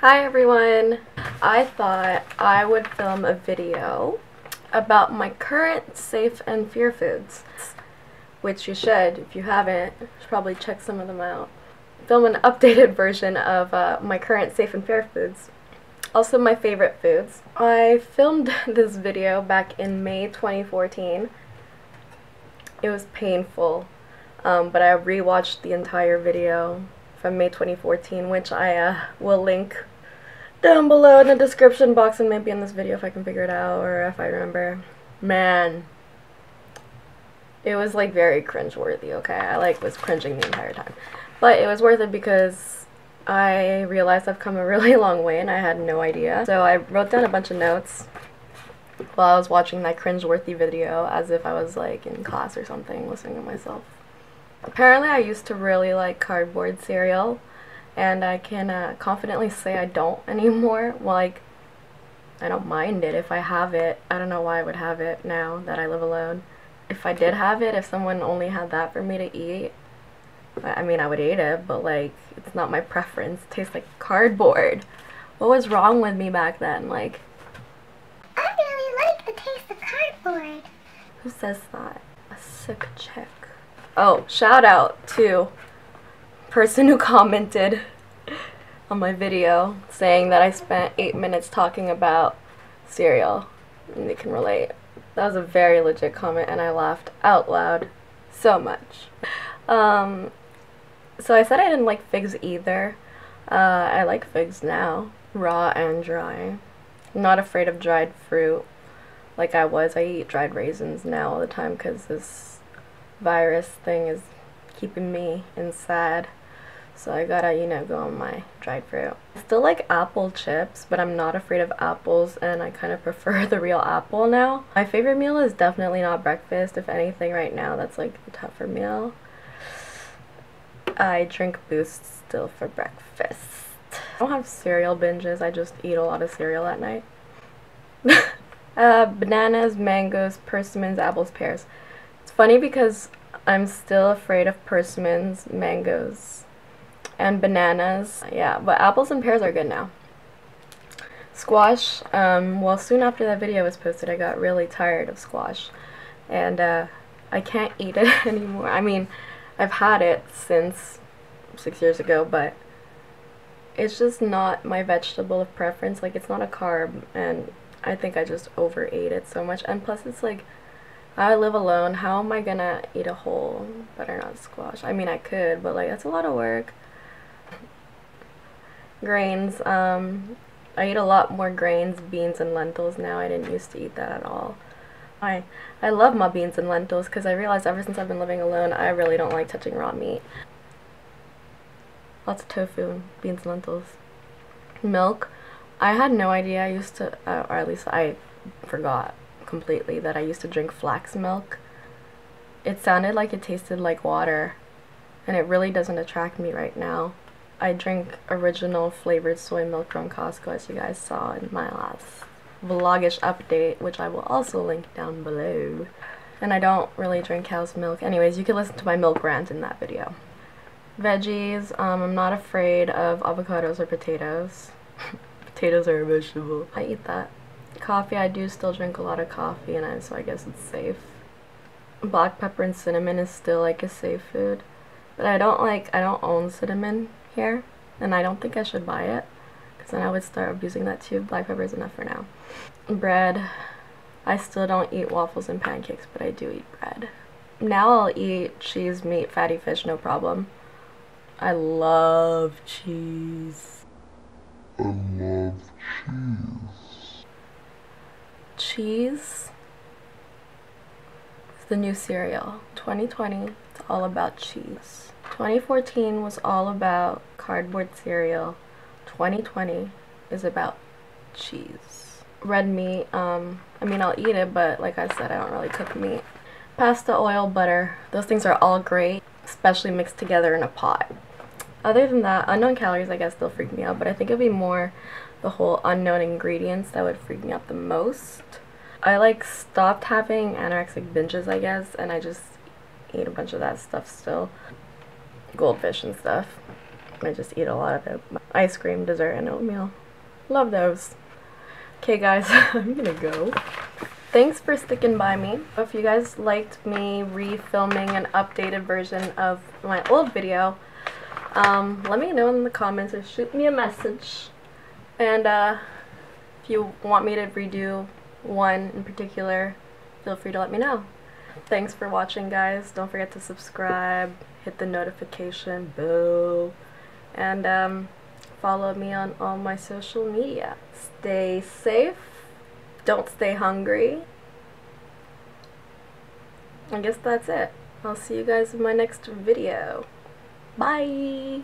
Hi everyone! I thought I would film a video about my current safe and fear foods, which you should. If you haven't, you should probably check some of them out. Film an updated version of my current safe and fear foods, also my favorite foods. I filmed this video back in May 2014. It was painful, but I rewatched the entire video from May 2014, which I will link down below in the description box and maybe in this video if I can figure it out or if I remember. Man, it was like very cringeworthy, okay? I like was cringing the entire time. But it was worth it because I realized I've come a really long way and I had no idea. So I wrote down a bunch of notes while I was watching that cringeworthy video as if I was like in class or something listening to myself. Apparently I used to really like cardboard cereal, and I can confidently say I don't anymore. Well, like, I don't mind it if I have it. I don't know why I would have it now that I live alone. If I did have it, if someone only had that for me to eat, I mean, I would eat it, but like, it's not my preference. It tastes like cardboard. What was wrong with me back then? Like, I really like the taste of cardboard. Who says that? A sick chick. Oh, shout out to the person who commented on my video saying that I spent 8 minutes talking about cereal, and they can relate. That was a very legit comment and I laughed out loud so much. So I said I didn't like figs either. I like figs now, raw and dry. I'm not afraid of dried fruit like I was. I eat dried raisins now all the time because this virus thing is keeping me inside, so I gotta, you know, go on my dried fruit. I still like apple chips, but I'm not afraid of apples, and I kind of prefer the real apple now. My favorite meal is definitely not breakfast. If anything right now, that's like the tougher meal. I drink Boost still for breakfast. I don't have cereal binges, I just eat a lot of cereal at night. Bananas, mangoes, persimmons, apples, pears. Funny because I'm still afraid of persimmons, mangoes, and bananas. Yeah, but apples and pears are good now. Squash, well, soon after that video was posted, I got really tired of squash, and I can't eat it anymore. I mean, I've had it since 6 years ago, but it's just not my vegetable of preference. Like, it's not a carb, and I think I just overate it so much, and plus it's like, I live alone. How am I gonna eat a whole butternut squash? I mean, I could, but like, that's a lot of work. Grains. I eat a lot more grains, beans, and lentils now. I didn't used to eat that at all. I love my beans and lentils because I realized ever since I've been living alone, I really don't like touching raw meat. Lots of tofu and beans and lentils. Milk. I had no idea. I used to, or at least I forgot completely that I used to drink flax milk. It sounded like it tasted like water, and it really doesn't attract me right now. I drink original flavored soy milk from Costco, as you guys saw in my last vlogish update, which I will also link down below. And I don't really drink cow's milk. Anyways, you can listen to my milk rant in that video. Veggies, I'm not afraid of avocados or potatoes. Potatoes are a vegetable. I eat that. Coffee, I do still drink a lot of coffee, and so I guess it's safe. Black pepper and cinnamon is still like a safe food, but I don't own cinnamon here, and I don't think I should buy it because then I would start abusing that too. Black pepper is enough for now. Bread, I still don't eat waffles and pancakes, but I do eat bread. Now I'll eat cheese, meat, fatty fish, no problem. I love cheese. I love cheese. Cheese is the new cereal. 2020, it's all about cheese. 2014 was all about cardboard cereal. 2020 is about cheese. Red meat, I mean, I'll eat it, but like I said, I don't really cook meat. Pasta, oil, butter, those things are all great, especially mixed together in a pot. Other than that, unknown calories, I guess, they'll freak me out, but I think it'd be more the whole unknown ingredients that would freak me out the most. I like stopped having anorexic binges, I guess, and I just eat a bunch of that stuff still. Goldfish and stuff. I just eat a lot of it. Ice cream, dessert, and oatmeal. Love those. Okay guys, I'm gonna go. Thanks for sticking by me. If you guys liked me refilming an updated version of my old video, let me know in the comments or shoot me a message. And if you want me to redo one in particular, feel free to let me know. Thanks for watching, guys. Don't forget to subscribe, hit the notification bell, and follow me on all my social media. Stay safe. Don't stay hungry. I guess that's it. I'll see you guys in my next video. Bye!